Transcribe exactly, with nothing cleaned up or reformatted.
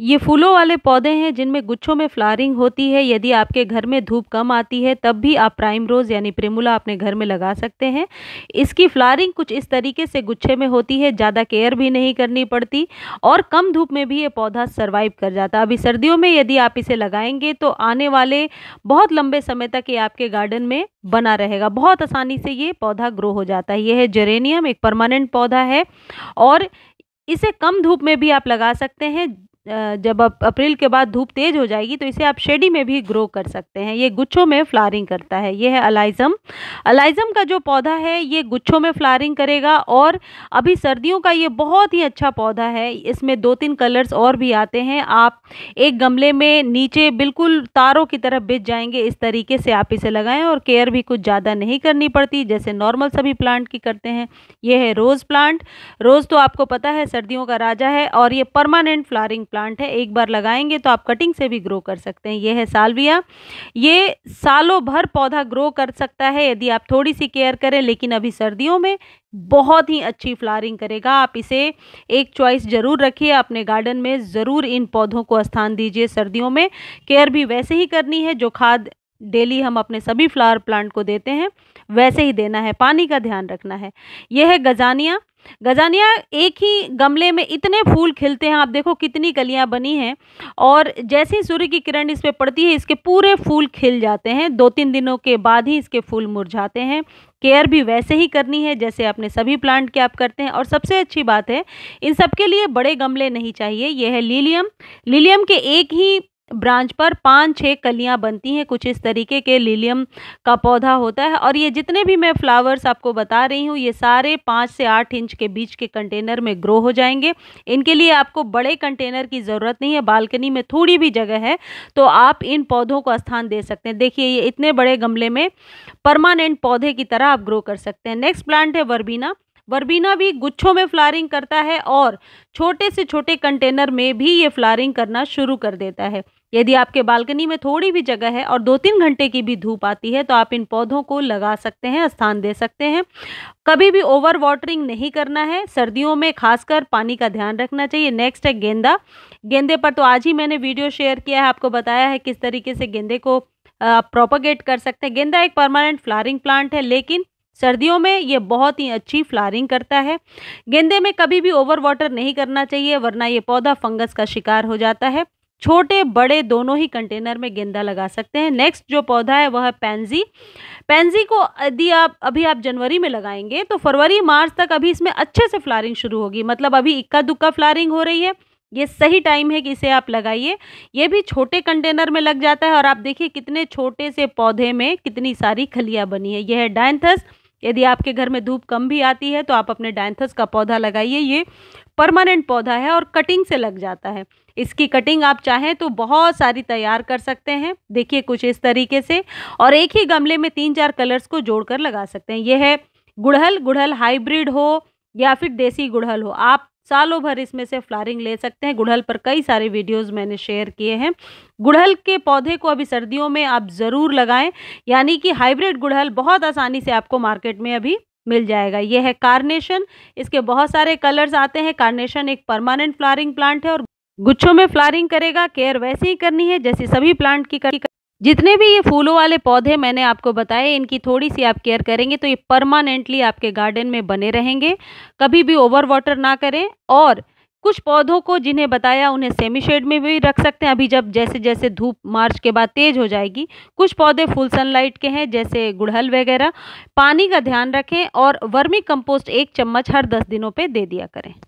ये फूलों वाले पौधे हैं जिनमें गुच्छों में फ्लावरिंग होती है। यदि आपके घर में धूप कम आती है तब भी आप प्राइम रोज़ यानी प्रेमुला अपने घर में लगा सकते हैं। इसकी फ्लावरिंग कुछ इस तरीके से गुच्छे में होती है, ज़्यादा केयर भी नहीं करनी पड़ती और कम धूप में भी ये पौधा सर्वाइव कर जाता है। अभी सर्दियों में यदि आप इसे लगाएंगे तो आने वाले बहुत लंबे समय तक ये आपके गार्डन में बना रहेगा। बहुत आसानी से ये पौधा ग्रो हो जाता है। यह है जेरेनियम, एक परमानेंट पौधा है और इसे कम धूप में भी आप लगा सकते हैं। जब आप अप्रैल के बाद धूप तेज हो जाएगी तो इसे आप शेडी में भी ग्रो कर सकते हैं। ये गुच्छों में फ्लावरिंग करता है। ये है अलाइजम। अलाइजम का जो पौधा है ये गुच्छों में फ्लावरिंग करेगा और अभी सर्दियों का ये बहुत ही अच्छा पौधा है। इसमें दो तीन कलर्स और भी आते हैं। आप एक गमले में नीचे बिल्कुल तारों की तरफ बिछ जाएंगे, इस तरीके से आप इसे लगाएँ और केयर भी कुछ ज़्यादा नहीं करनी पड़ती, जैसे नॉर्मल सभी प्लांट की करते हैं। ये है रोज़ प्लांट। रोज़ तो आपको पता है सर्दियों का राजा है और ये परमानेंट फ्लावरिंग प्लांट है। एक बार लगाएंगे तो आप कटिंग से भी ग्रो कर सकते हैं। यह है साल्विया। ये सालों भर पौधा ग्रो कर सकता है यदि आप थोड़ी सी केयर करें, लेकिन अभी सर्दियों में बहुत ही अच्छी फ्लावरिंग करेगा। आप इसे एक चॉइस ज़रूर रखिए, अपने गार्डन में ज़रूर इन पौधों को स्थान दीजिए। सर्दियों में केयर भी वैसे ही करनी है, जो खाद डेली हम अपने सभी फ्लावर प्लांट को देते हैं वैसे ही देना है, पानी का ध्यान रखना है। यह है गजानिया। गजानिया एक ही गमले में इतने फूल खिलते हैं, आप देखो कितनी कलियां बनी हैं और जैसे ही सूर्य की किरण इस पर पड़ती है इसके पूरे फूल खिल जाते हैं। दो तीन दिनों के बाद ही इसके फूल मुरझाते हैं। केयर भी वैसे ही करनी है जैसे अपने सभी प्लांट के आप करते हैं। और सबसे अच्छी बात है इन सब के लिए बड़े गमले नहीं चाहिए। यह है लिलियम। लिलियम के एक ही ब्रांच पर पाँच छः कलियां बनती हैं, कुछ इस तरीके के लिलियम का पौधा होता है। और ये जितने भी मैं फ्लावर्स आपको बता रही हूँ ये सारे पाँच से आठ इंच के बीच के कंटेनर में ग्रो हो जाएंगे। इनके लिए आपको बड़े कंटेनर की ज़रूरत नहीं है। बालकनी में थोड़ी भी जगह है तो आप इन पौधों को स्थान दे सकते हैं। देखिए ये इतने बड़े गमले में परमानेंट पौधे की तरह आप ग्रो कर सकते हैं। नेक्स्ट प्लांट है वर्बीना। वर्बीना भी गुच्छों में फ्लावरिंग करता है और छोटे से छोटे कंटेनर में भी ये फ्लावरिंग करना शुरू कर देता है। यदि आपके बालकनी में थोड़ी भी जगह है और दो तीन घंटे की भी धूप आती है तो आप इन पौधों को लगा सकते हैं, स्थान दे सकते हैं। कभी भी ओवर वाटरिंग नहीं करना है, सर्दियों में खासकर पानी का ध्यान रखना चाहिए। नेक्स्ट है गेंदा। गेंदे पर तो आज ही मैंने वीडियो शेयर किया है, आपको बताया है किस तरीके से गेंदे को आप प्रोपगेट कर सकते हैं। गेंदा एक परमानेंट फ्लावरिंग प्लांट है लेकिन सर्दियों में ये बहुत ही अच्छी फ्लावरिंग करता है। गेंदे में कभी भी ओवर वाटर नहीं करना चाहिए वरना ये पौधा फंगस का शिकार हो जाता है। छोटे बड़े दोनों ही कंटेनर में गेंदा लगा सकते हैं। नेक्स्ट जो पौधा है वह है पैंजी। पैंजी को यदि आप अभी आप जनवरी में लगाएंगे तो फरवरी मार्च तक अभी इसमें अच्छे से फ्लावरिंग शुरू होगी, मतलब अभी इक्का दुक्का फ्लावरिंग हो रही है। ये सही टाइम है कि इसे आप लगाइए। ये भी छोटे कंटेनर में लग जाता है और आप देखिए कितने छोटे से पौधे में कितनी सारी खलियाँ बनी है। यह है डायन्थस। यदि आपके घर में धूप कम भी आती है तो आप अपने डायन्थस का पौधा लगाइए। ये परमानेंट पौधा है और कटिंग से लग जाता है। इसकी कटिंग आप चाहें तो बहुत सारी तैयार कर सकते हैं, देखिए कुछ इस तरीके से, और एक ही गमले में तीन चार कलर्स को जोड़कर लगा सकते हैं। यह है गुड़हल। गुड़हल हाइब्रिड हो या फिर देसी गुड़हल हो, आप सालों भर इसमें से फ्लावरिंग ले सकते हैं। गुड़हल पर कई सारे वीडियोस मैंने शेयर किए हैं। गुड़हल के पौधे को अभी सर्दियों में आप ज़रूर लगाएं, यानी कि हाइब्रिड गुड़हल बहुत आसानी से आपको मार्केट में अभी मिल जाएगा। यह है कार्नेशन। इसके बहुत सारे कलर्स आते हैं। कार्नेशन एक परमानेंट फ्लावरिंग प्लांट है और गुच्छों में फ्लावरिंग करेगा। केयर वैसे ही करनी है जैसे सभी प्लांट की करनी। जितने भी ये फूलों वाले पौधे मैंने आपको बताए इनकी थोड़ी सी आप केयर करेंगे तो ये परमानेंटली आपके गार्डन में बने रहेंगे। कभी भी ओवर वाटर ना करें और कुछ पौधों को जिन्हें बताया उन्हें सेमी शेड में भी रख सकते हैं। अभी जब जैसे जैसे धूप मार्च के बाद तेज हो जाएगी। कुछ पौधे फुल सनलाइट के हैं जैसे गुड़हल वगैरह। पानी का ध्यान रखें और वर्मी कंपोस्ट एक चम्मच हर दस दिनों पर दे दिया करें।